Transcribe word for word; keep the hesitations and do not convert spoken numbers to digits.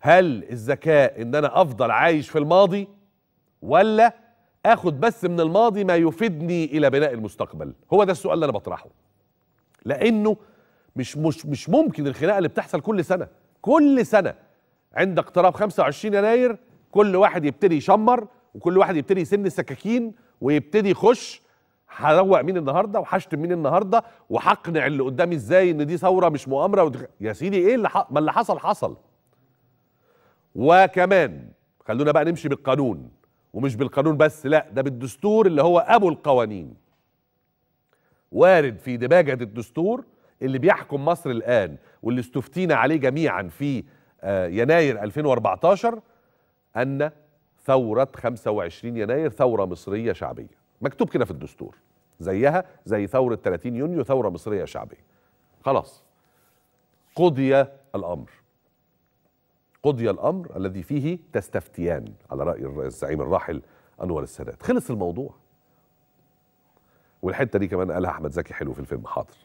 هل الذكاء ان انا افضل عايش في الماضي، ولا اخد بس من الماضي ما يفيدني الى بناء المستقبل؟ هو ده السؤال اللي انا بطرحه، لانه مش مش مش ممكن الخناقه اللي بتحصل كل سنه كل سنه عند اقتراب خمسة وعشرين يناير كل واحد يبتدي يشمر وكل واحد يبتدي يسن السكاكين ويبتدي يخش هروق مين النهارده وحشتم مين النهارده وحقنع اللي قدامي ازاي ان دي ثوره مش مؤامره. ودخ... يا سيدي ايه اللي ح... ما اللي حصل حصل. وكمان خلونا بقى نمشي بالقانون، ومش بالقانون بس، لا ده بالدستور اللي هو ابو القوانين. وارد في دباجه الدستور اللي بيحكم مصر الان واللي استفتينا عليه جميعا في يناير ألفين وأربعتاشر ان ثوره خمسة وعشرين يناير ثوره مصريه شعبيه، مكتوب كده في الدستور، زيها زي ثوره تلاتين يونيو ثوره مصريه شعبيه. خلاص، قضي الامر، قضي الامر الذي فيه تستفتيان على راي الزعيم الراحل انور السادات، خلص الموضوع. والحته دي كمان قالها احمد زكي حلو في الفيلم حاضر.